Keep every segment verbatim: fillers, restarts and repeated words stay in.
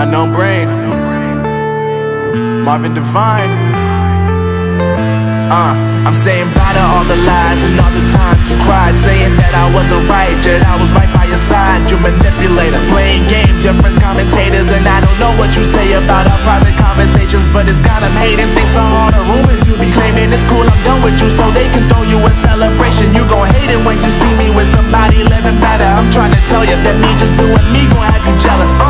Unknown Brain, Marvin Divine. Uh, I'm saying bye to all the lies and all the times you cried, saying that I wasn't right, yet I was right by your side. You manipulator, playing games, your friends commentators, and I don't know what you say about our private conversations, but it's got them hating. Thanks to all the rumors you be claiming, it's cool, I'm done with you, so they can throw you a celebration. You gon' hate it when you see me with somebody living better. I'm trying to tell you that me just doing me gon' have you jealous. Uh.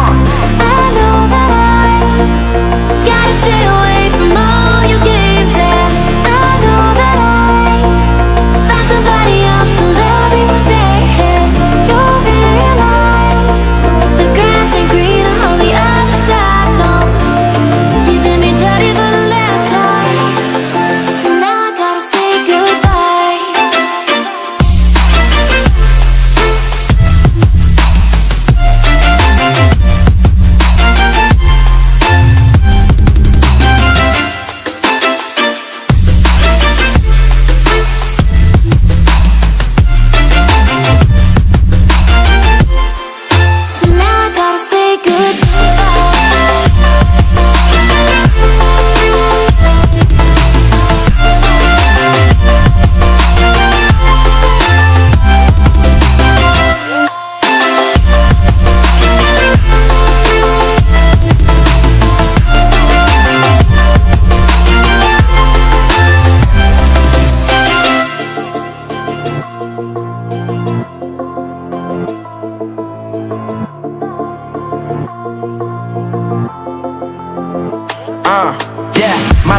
Uh, yeah, my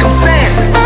I'm saying.